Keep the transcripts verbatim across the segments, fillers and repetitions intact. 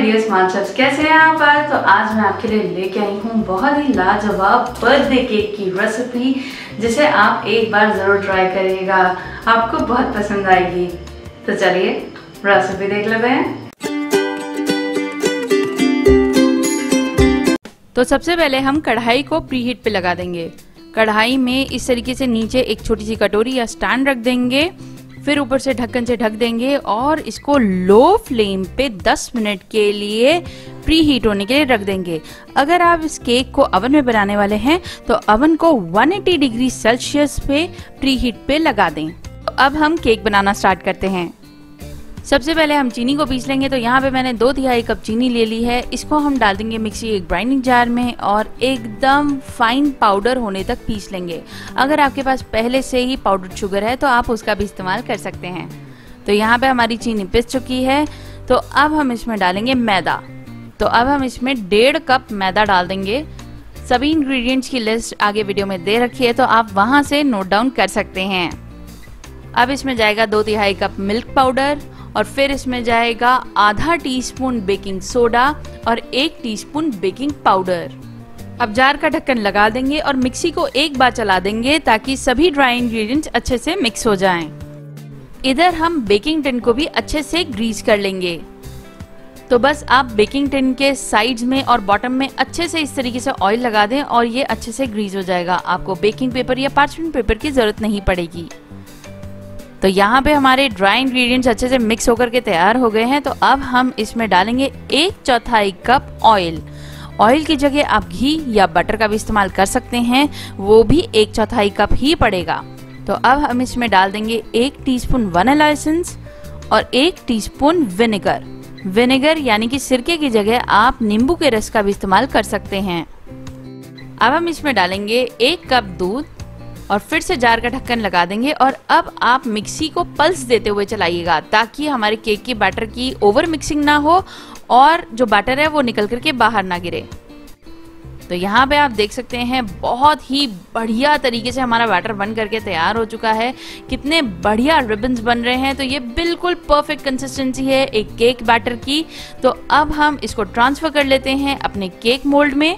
My dear smart chefs, कैसे हैं आप आज? तो आज मैं आपके लिए लेके आई हूँ बहुत ही लाजवाब बर्थडे केक की रेसिपी, जिसे आप एक बार ज़रूर ट्राई करिएगा, आपको बहुत पसंद आएगी। तो चलिए रेसिपी देख लेते हैं। तो सबसे पहले हम कढ़ाई को प्री हीट पे लगा देंगे। कढ़ाई में इस तरीके से नीचे एक छोटी सी कटोरी या स्टैंड रख देंगे, फिर ऊपर से ढक्कन से ढक देंगे और इसको लो फ्लेम पे दस मिनट के लिए प्री हीट होने के लिए रख देंगे। अगर आप इस केक को अवन में बनाने वाले हैं तो अवन को एक सौ अस्सी डिग्री सेल्सियस पे प्री हीट पे लगा दें। तो अब हम केक बनाना स्टार्ट करते हैं। सबसे पहले हम चीनी को पीस लेंगे। तो यहाँ पे मैंने दो तिहाई कप चीनी ले ली है। इसको हम डाल देंगे मिक्सी एक ग्राइंडिंग जार में और एकदम फाइन पाउडर होने तक पीस लेंगे। अगर आपके पास पहले से ही पाउडर शुगर है तो आप उसका भी इस्तेमाल कर सकते हैं। तो यहाँ पे हमारी चीनी पिस चुकी है। तो अब हम इसमें डालेंगे मैदा। तो अब हम इसमें डेढ़ कप मैदा डाल देंगे। सभी इंग्रेडिएंट्स की लिस्ट आगे वीडियो में दे रखी है तो आप वहाँ से नोट डाउन कर सकते हैं। अब इसमें जाएगा दो तिहाई कप मिल्क पाउडर और फिर इसमें जाएगा आधा टीस्पून बेकिंग सोडा और एक टीस्पून बेकिंग पाउडर। अब जार का ढक्कन लगा देंगे और मिक्सी को एक बार चला देंगे ताकि सभी ड्राई इंग्रेडिएंट्स अच्छे से मिक्स हो जाएं। इधर हम बेकिंग टिन को भी अच्छे से ग्रीस कर लेंगे। तो बस आप बेकिंग टिन के साइड्स में और बॉटम में अच्छे से इस तरीके से ऑयल लगा दें और ये अच्छे से ग्रीस हो जाएगा। आपको बेकिंग पेपर या पार्चमेंट पेपर की जरूरत नहीं पड़ेगी। तो यहाँ पे हमारे ड्राई इंग्रेडिएंट्स अच्छे से मिक्स होकर के तैयार हो गए हैं। तो अब हम इसमें डालेंगे एक चौथाई कप ऑयल। ऑयल की जगह आप घी या बटर का भी इस्तेमाल कर सकते हैं, वो भी एक चौथाई कप ही पड़ेगा। तो अब हम इसमें डाल देंगे एक टीस्पून वनीला एसेंस और एक टीस्पून विनेगर। विनेगर यानी कि सिरके की जगह आप नींबू के रस का भी इस्तेमाल कर सकते हैं। अब हम इसमें डालेंगे एक कप दूध और फिर से जार का ढक्कन लगा देंगे। और अब आप मिक्सी को पल्स देते हुए चलाइएगा ताकि हमारे केक के बैटर की ओवर मिक्सिंग ना हो और जो बैटर है वो निकल करके बाहर ना गिरे। तो यहाँ पे आप देख सकते हैं बहुत ही बढ़िया तरीके से हमारा बैटर बन करके तैयार हो चुका है। कितने बढ़िया रिबन्स बन रहे हैं। तो ये बिल्कुल परफेक्ट कंसिस्टेंसी है एक केक बैटर की। तो अब हम इसको ट्रांसफ़र कर लेते हैं अपने केक मोल्ड में।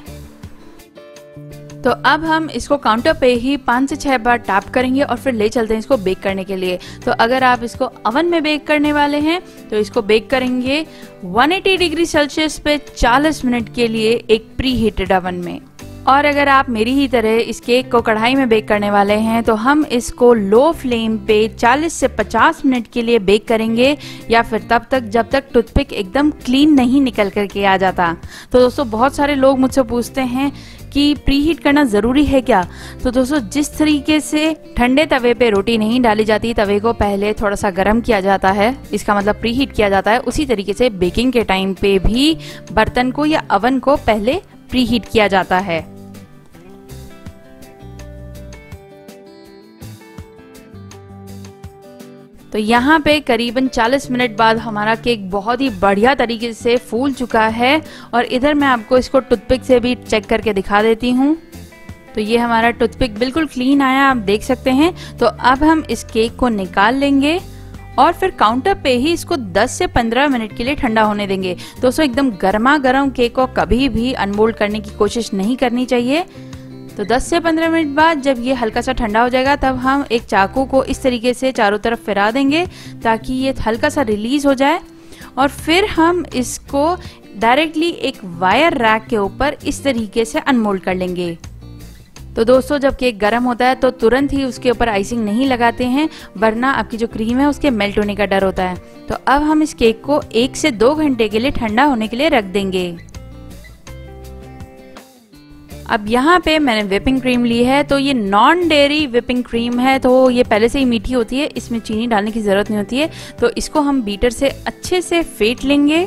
तो अब हम इसको काउंटर पे ही पाँच से छः बार टैप करेंगे और फिर ले चलते हैं इसको बेक करने के लिए। तो अगर आप इसको अवन में बेक करने वाले हैं तो इसको बेक करेंगे एक सौ अस्सी डिग्री सेल्सियस पे चालीस मिनट के लिए एक प्री हीटेड अवन में। और अगर आप मेरी ही तरह इस केक को कढ़ाई में बेक करने वाले हैं तो हम इसको लो फ्लेम पे चालीस से पचास मिनट के लिए बेक करेंगे या फिर तब तक जब तक टूथपिक एकदम क्लीन नहीं निकल कर के आ जाता। तो दोस्तों बहुत सारे लोग मुझसे पूछते हैं कि प्री हीट करना ज़रूरी है क्या? तो दोस्तों जिस तरीके से ठंडे तवे पे रोटी नहीं डाली जाती, तवे को पहले थोड़ा सा गर्म किया जाता है, इसका मतलब प्री हीट किया जाता है, उसी तरीके से बेकिंग के टाइम पे भी बर्तन को या अवन को पहले प्री हीट किया जाता है। तो यहाँ पे करीबन चालीस मिनट बाद हमारा केक बहुत ही बढ़िया तरीके से फूल चुका है। और इधर मैं आपको इसको टूथपिक से भी चेक करके दिखा देती हूँ। तो ये हमारा टूथपिक बिल्कुल क्लीन आया, आप देख सकते हैं। तो अब हम इस केक को निकाल लेंगे और फिर काउंटर पे ही इसको दस से पंद्रह मिनट के लिए ठंडा होने देंगे। दोस्तों एकदम गर्मा गर्म केक को कभी भी अनमोल्ड करने की कोशिश नहीं करनी चाहिए। तो दस से पंद्रह मिनट बाद जब ये हल्का सा ठंडा हो जाएगा तब हम एक चाकू को इस तरीके से चारों तरफ फिरा देंगे ताकि ये हल्का सा रिलीज़ हो जाए। और फिर हम इसको डायरेक्टली एक वायर रैक के ऊपर इस तरीके से अनमोल्ड कर लेंगे। तो दोस्तों जब केक गर्म होता है तो तुरंत ही उसके ऊपर आइसिंग नहीं लगाते हैं, वरना आपकी जो क्रीम है उसके मेल्ट होने का डर होता है। तो अब हम इस केक को एक से दो घंटे के लिए ठंडा होने के लिए रख देंगे। अब यहाँ पे मैंने व्हिपिंग क्रीम ली है। तो ये नॉन डेयरी व्हिपिंग क्रीम है, तो ये पहले से ही मीठी होती है, इसमें चीनी डालने की ज़रूरत नहीं होती है। तो इसको हम बीटर से अच्छे से फेंट लेंगे।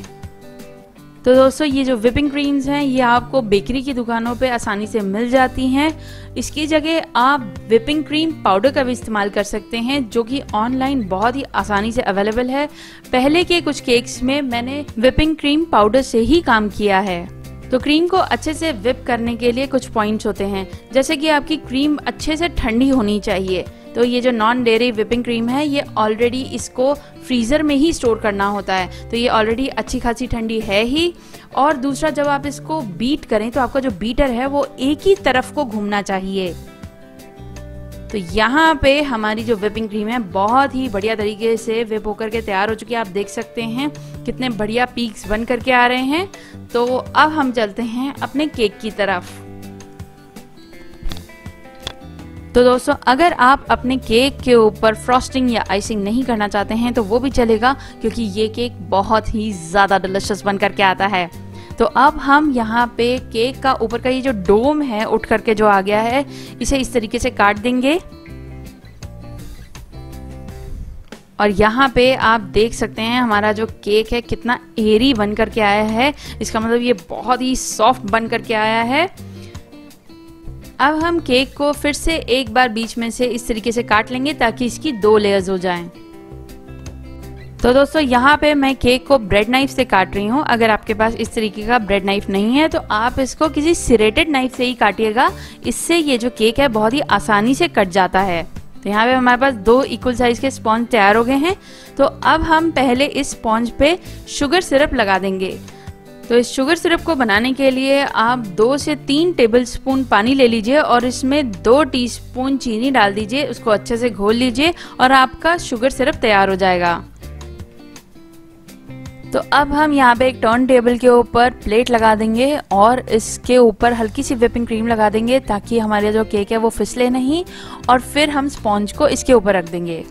तो दोस्तों ये जो व्हिपिंग क्रीम्स हैं ये आपको बेकरी की दुकानों पे आसानी से मिल जाती हैं। इसकी जगह आप व्हिपिंग क्रीम पाउडर का भी इस्तेमाल कर सकते हैं जो कि ऑनलाइन बहुत ही आसानी से अवेलेबल है। पहले के कुछ केक्स में मैंने व्हिपिंग क्रीम पाउडर से ही काम किया है। तो क्रीम को अच्छे से व्हिप करने के लिए कुछ पॉइंट्स होते हैं, जैसे कि आपकी क्रीम अच्छे से ठंडी होनी चाहिए। तो ये जो नॉन डेयरी व्हिपिंग क्रीम है ये ऑलरेडी इसको फ्रीज़र में ही स्टोर करना होता है, तो ये ऑलरेडी अच्छी खासी ठंडी है ही। और दूसरा, जब आप इसको बीट करें तो आपका जो बीटर है वो एक ही तरफ को घूमना चाहिए। तो यहाँ पे हमारी जो व्हिपिंग क्रीम है बहुत ही बढ़िया तरीके से व्हिप होकर के तैयार हो चुकी है। आप देख सकते हैं कितने बढ़िया पीक्स बन करके आ रहे हैं। तो अब हम चलते हैं अपने केक की तरफ। तो दोस्तों, अगर आप अपने केक के ऊपर फ्रॉस्टिंग या आइसिंग नहीं करना चाहते हैं तो वो भी चलेगा, क्योंकि ये केक बहुत ही ज़्यादा डिलिशियस बन करके आता है। तो अब हम यहाँ पे केक का ऊपर का ये जो डोम है उठ करके जो आ गया है इसे इस तरीके से काट देंगे। और यहाँ पे आप देख सकते हैं हमारा जो केक है कितना एरी बन करके आया है, इसका मतलब ये बहुत ही सॉफ्ट बन करके आया है। अब हम केक को फिर से एक बार बीच में से इस तरीके से काट लेंगे ताकि इसकी दो लेयर्स हो जाएं। तो दोस्तों, यहाँ पे मैं केक को ब्रेड नाइफ से काट रही हूँ। अगर आपके पास इस तरीके का ब्रेड नाइफ नहीं है तो आप इसको किसी सिरेटेड नाइफ से ही काटिएगा, इससे ये जो केक है बहुत ही आसानी से कट जाता है। तो यहाँ पे हमारे पास दो इक्वल साइज के स्पॉन्ज तैयार हो गए हैं। तो अब हम पहले इस स्पॉन्ज पे शुगर सिरप लगा देंगे। तो इस शुगर सिरप को बनाने के लिए आप दो से तीन टेबलस्पून पानी ले लीजिए और इसमें दो टीस्पून चीनी डाल दीजिए, उसको अच्छे से घोल लीजिए और आपका शुगर सिरप तैयार हो जाएगा। तो अब हम यहाँ पे एक टर्न टेबल के ऊपर प्लेट लगा देंगे और इसके ऊपर हल्की सी व्हिपिंग क्रीम लगा देंगे ताकि हमारा जो केक है वो फिसले नहीं, और फिर हम स्पॉन्ज को इसके ऊपर रख देंगे।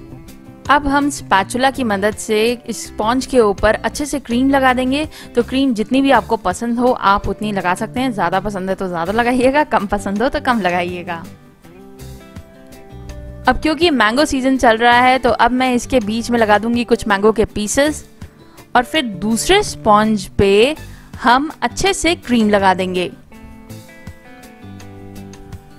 अब हम स्पैचुला की मदद से इस स्पॉन्ज के ऊपर अच्छे से क्रीम लगा देंगे। तो क्रीम जितनी भी आपको पसंद हो आप उतनी लगा सकते हैं, ज़्यादा पसंद है तो ज़्यादा लगाइएगा, कम पसंद हो तो कम लगाइएगा। अब क्योंकि मैंगो सीजन चल रहा है तो अब मैं इसके बीच में लगा दूंगी कुछ मैंगो के पीसेस और फिर दूसरे स्पॉन्ज पे हम अच्छे से क्रीम लगा देंगे।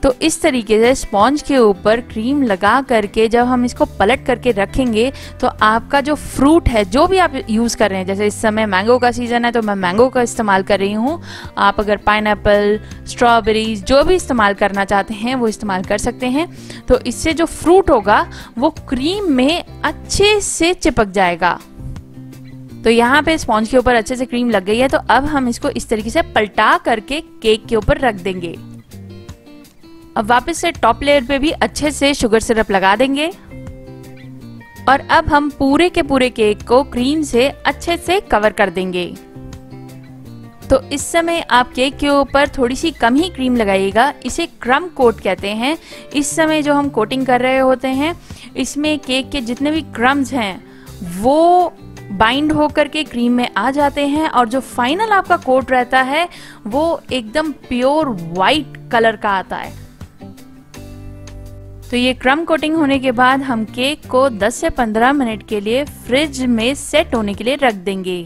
तो इस तरीके से स्पॉन्ज के ऊपर क्रीम लगा करके जब हम इसको पलट करके रखेंगे तो आपका जो फ्रूट है, जो भी आप यूज़ कर रहे हैं, जैसे इस समय मैंगो का सीज़न है तो मैं मैंगो का इस्तेमाल कर रही हूँ, आप अगर पाइनएप्पल, स्ट्रॉबेरीज जो भी इस्तेमाल करना चाहते हैं वो इस्तेमाल कर सकते हैं। तो इससे जो फ्रूट होगा वो क्रीम में अच्छे से चिपक जाएगा। तो यहाँ पे स्पॉन्ज के ऊपर अच्छे से क्रीम लग गई है। तो अब हम इसको इस तरीके से पलटा करके केक के ऊपर रख देंगे। अब वापस से टॉप लेयर पे भी अच्छे से शुगर सिरप लगा देंगे और अब हम पूरे के पूरे केक को क्रीम से अच्छे से कवर कर देंगे। तो इस समय आप केक के ऊपर थोड़ी सी कम ही क्रीम लगाइएगा, इसे क्रम कोट कहते हैं। इस समय जो हम कोटिंग कर रहे होते हैं इसमें केक के जितने भी क्रम्स हैं वो बाइंड होकर के क्रीम में आ जाते हैं और जो फाइनल आपका कोट रहता है वो एकदम प्योर वाइट कलर का आता है। तो ये क्रम कोटिंग होने के बाद हम केक को दस से पंद्रह मिनट के लिए फ्रिज में सेट होने के लिए रख देंगे।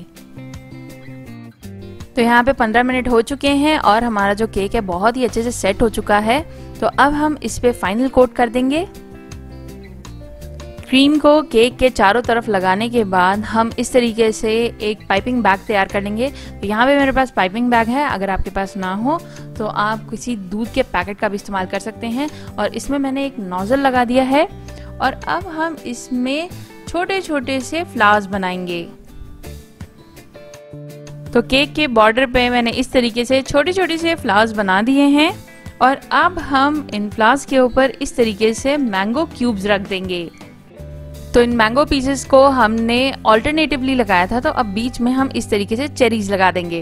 तो यहाँ पे पंद्रह मिनट हो चुके हैं और हमारा जो केक है बहुत ही अच्छे से सेट हो चुका है। तो अब हम इस पे फाइनल कोट कर देंगे। क्रीम को केक के चारों तरफ लगाने के बाद हम इस तरीके से एक पाइपिंग बैग तैयार कर लेंगे। तो यहाँ पे मेरे पास पाइपिंग बैग है, अगर आपके पास ना हो तो आप किसी दूध के पैकेट का भी इस्तेमाल कर सकते हैं। और इसमें मैंने एक नोजल लगा दिया है और अब हम इसमें छोटे छोटे से फ्लावर्स बनाएंगे। तो केक के बॉर्डर पे मैंने इस तरीके से छोटे छोटे से फ्लावर्स बना दिए हैं और अब हम इन फ्लावर्स के ऊपर इस तरीके से मैंगो क्यूब्स रख देंगे। तो इन मैंगो पीसेस को हमने ऑल्टरनेटिवली लगाया था, तो अब बीच में हम इस तरीके से चेरीज लगा देंगे।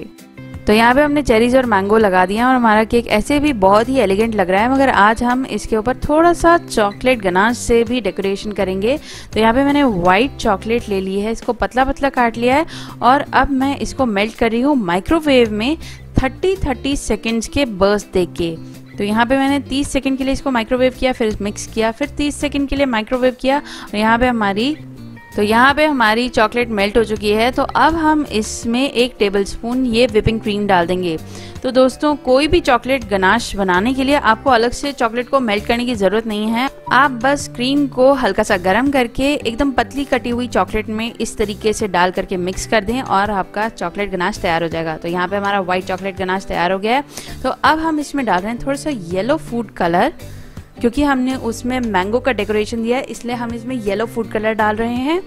तो यहाँ पे हमने चेरीज और मैंगो लगा दिया और हमारा केक ऐसे भी बहुत ही एलिगेंट लग रहा है, मगर आज हम इसके ऊपर थोड़ा सा चॉकलेट गनाश से भी डेकोरेशन करेंगे। तो यहाँ पे मैंने वाइट चॉकलेट ले ली है, इसको पतला पतला काट लिया है और अब मैं इसको मेल्ट कर रही हूँ माइक्रोवेव में थर्टी थर्टी सेकेंड्स के बर्स्ट दे के। तो यहाँ पे मैंने तीस सेकंड के लिए इसको माइक्रोवेव किया, फिर मिक्स किया, फिर तीस सेकंड के लिए माइक्रोवेव किया और यहाँ पे हमारी तो यहाँ पे हमारी चॉकलेट मेल्ट हो चुकी है। तो अब हम इसमें एक टेबलस्पून ये व्हिपिंग क्रीम डाल देंगे। तो दोस्तों, कोई भी चॉकलेट गनाश बनाने के लिए आपको अलग से चॉकलेट को मेल्ट करने की ज़रूरत नहीं है, आप बस क्रीम को हल्का सा गर्म करके एकदम पतली कटी हुई चॉकलेट में इस तरीके से डाल करके मिक्स कर दें और आपका चॉकलेट गनाश तैयार हो जाएगा। तो यहाँ पर हमारा व्हाइट चॉकलेट गनाश तैयार हो गया है। तो अब हम इसमें डाल रहे हैं थोड़ा सा येलो फूड कलर। क्योंकि हमने उसमें मैंगो का डेकोरेशन दिया है, इसलिए हम इसमें येलो फूड कलर डाल रहे हैं।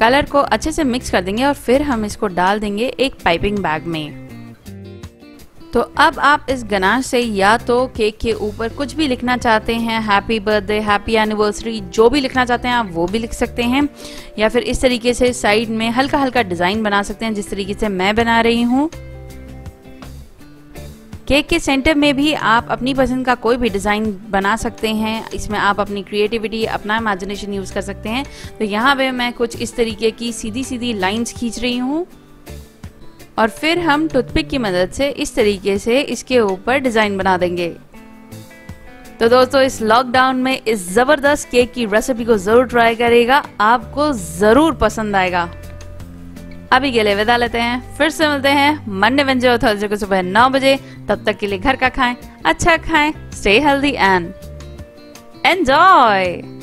कलर को अच्छे से मिक्स कर देंगे और फिर हम इसको डाल देंगे एक पाइपिंग बैग में। तो अब आप इस गनाश से या तो केक के ऊपर कुछ भी लिखना चाहते हैं, हैप्पी बर्थडे, हैप्पी एनिवर्सरी, जो भी लिखना चाहते हैं आप वो भी लिख सकते हैं, या फिर इस तरीके से साइड में हल्का हल्का डिज़ाइन बना सकते हैं जिस तरीके से मैं बना रही हूँ। केक के सेंटर में भी आप अपनी पसंद का कोई भी डिज़ाइन बना सकते हैं। इसमें आप अपनी क्रिएटिविटी, अपना इमेजिनेशन यूज़ कर सकते हैं। तो यहाँ पे मैं कुछ इस तरीके की सीधी सीधी लाइंस खींच रही हूँ और फिर हम टूथपिक की मदद से इस तरीके से इसके ऊपर डिज़ाइन बना देंगे। तो दोस्तों, इस लॉकडाउन में इस ज़बरदस्त केक की रेसिपी को ज़रूर ट्राई करेगा, आपको ज़रूर पसंद आएगा। अभी के लिए विदा लेते हैं, फिर से मिलते हैं मंडे वेंजे और थर्सडे को सुबह नौ बजे। तब तक के लिए घर का खाएं, अच्छा खाएं, स्टे हेल्दी एंड एंजॉय।